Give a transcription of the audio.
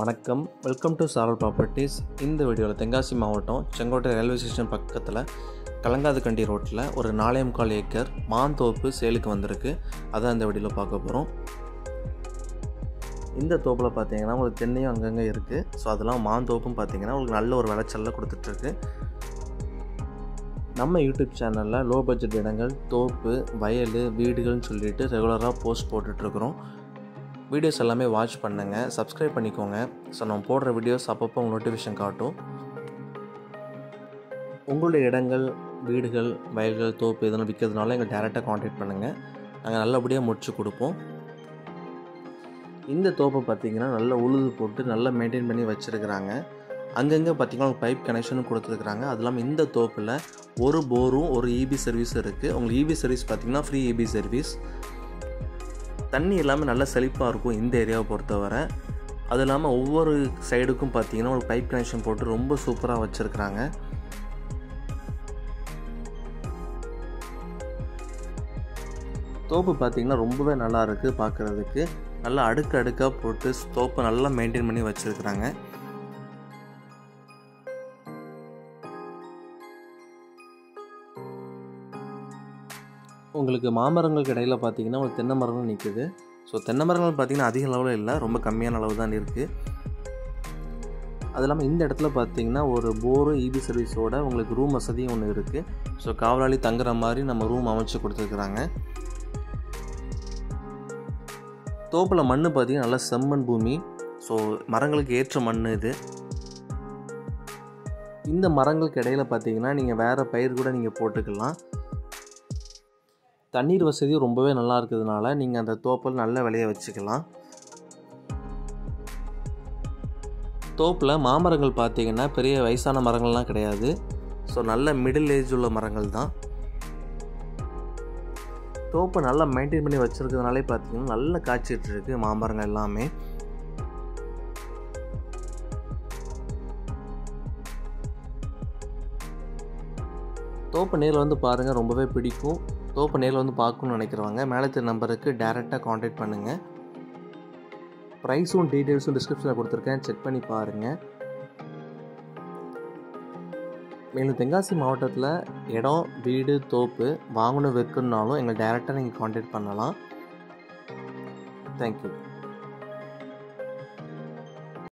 வணக்கம், welcome to சாரல் properties. இந்த வீடியோவில் தென்காசி மாவட்டம் செங்கோட்டை ரயில்வே ஸ்டேஷன் பக்கத்தில் கலங்காதுக்கண்டி ரோட்டில் ஒரு 4.25 ஏக்கர் மாந்தோப்பு சேலுக்கு வந்திருக்கு. அதான் இந்த வீடியோவில் பார்க்க போகிறோம். இந்த தோப்பில் பார்த்தீங்கன்னா உங்களுக்கு தென்னையும் அங்கங்கே இருக்குது. ஸோ அதெல்லாம் மாந்தோப்பும் பார்த்தீங்கன்னா உங்களுக்கு நல்ல ஒரு விளைச்சலில் கொடுத்துட்ருக்கு. நம்ம யூடியூப் சேனலில் லோ பட்ஜெட் இடங்கள், தோப்பு, வயல், வீடுகள்னு சொல்லிட்டு ரெகுலராக போஸ்ட் போட்டுட்ருக்குறோம். வீடியோஸ் எல்லாமே வாட்ச் பண்ணுங்கள், சப்ஸ்கிரைப் பண்ணிக்கோங்க. ஸோ நம்ம போடுற வீடியோஸ் அப்பப்போ உங்கள் நோட்டிஃபிகேஷன் காட்டும். உங்களுடைய இடங்கள், வீடுகள், வயல்கள், தோப்பு இதெல்லாம் விற்கிறதுனால எங்கள் டேரெக்டாக காண்டாக்ட் பண்ணுங்கள். நாங்கள் நல்லபடியாக முடிச்சு கொடுப்போம். இந்த தோப்பை பார்த்திங்கன்னா நல்லா உழுது போட்டு நல்லா மெயின்டைன் பண்ணி வச்சுருக்கிறாங்க. அங்கங்கே பார்த்திங்கன்னா பைப் கனெக்ஷனும் கொடுத்துருக்குறாங்க. அது இல்லாமல் இந்த தோப்பில் ஒரு போரும் ஒரு இபி சர்வீஸும் இருக்குது. உங்களுக்கு இபி சர்வீஸ் பார்த்திங்கன்னா ஃப்ரீ இபி சர்வீஸ். தண்ணி இல்லாமல் நல்லா செழிப்பாக இருக்கும் இந்த ஏரியாவை பொறுத்தவரை. அது இல்லாமல் ஒவ்வொரு சைடுக்கும் பார்த்தீங்கன்னா ஒரு பைப் கனெக்ஷன் போட்டு ரொம்ப சூப்பராக வச்சுருக்குறாங்க. தோப்பு பார்த்திங்கன்னா ரொம்பவே நல்லா இருக்குது பார்க்குறதுக்கு. நல்லா அடுக்கு அடுக்காக போட்டு தோப்பை நல்லா மெயின்டைன் பண்ணி வச்சுருக்குறாங்க. உங்களுக்கு மாமரங்களுக்கு இடையில் பார்த்தீங்கன்னா உங்களுக்கு தென்னை மரங்கள் நிற்குது. ஸோ தென்னை மரங்கள் பார்த்திங்கன்னா அதிக அளவில் இல்லை, ரொம்ப கம்மியான அளவு தான் இருக்குது. அது இல்லாமல் இந்த இடத்துல பார்த்திங்கன்னா ஒரு போரும் இபி சர்வீஸோட உங்களுக்கு ரூம் வசதியும் ஒன்று இருக்குது. ஸோ காவலாளி தங்குற மாதிரி நம்ம ரூம் அமைச்சு கொடுத்துருக்குறாங்க. தோப்பில் மண் பார்த்திங்கன்னா நல்லா செம்மண் பூமி. ஸோ மரங்களுக்கு ஏற்ற மண் இது. இந்த மரங்களுக்கு இடையில் பார்த்திங்கன்னா நீங்கள் வேறு பயிர் கூட நீங்கள் போட்டுக்கலாம். தண்ணீர் வசதி ரொம்பவே நல்லா இருக்கிறதுனால நீங்கள் அந்த தோப்பில் நல்ல விளைய வச்சுக்கலாம். தோப்பில் மாமரங்கள் பார்த்திங்கன்னா பெரிய வயசான மரங்கள்லாம் கிடையாது. ஸோ நல்ல மிடில் ஏஜ் உள்ள மரங்கள் தான். தோப்பை நல்லா மெயின்டைன் பண்ணி வச்சுருக்கிறதுனாலே பார்த்திங்கன்னா நல்லா காய்ச்சிட்டு இருக்குது மாமரங்கள் எல்லாமே. தோப்பு நேரில் வந்து பாருங்கள், ரொம்பவே பிடிக்கும். தோப்பு நேரில் வந்து பார்க்கணுன்னு நினைக்கிறவங்க மேலே தெரிஞ்ச நம்பருக்கு டேரெக்டாக காண்டாக்ட் பண்ணுங்கள். ப்ரைஸும் டீட்டெயில்ஸும் டிஸ்கிரிப்ஷனில் கொடுத்துருக்கேன், செக் பண்ணி பாருங்கள். மேலும் தென்காசி மாவட்டத்தில் இடம், வீடு, தோப்பு வாங்கணும் விற்கணுன்னாலும் எங்களை டேரெக்டாக நீங்கள் காண்டாக்ட் பண்ணலாம். தேங்க்யூ.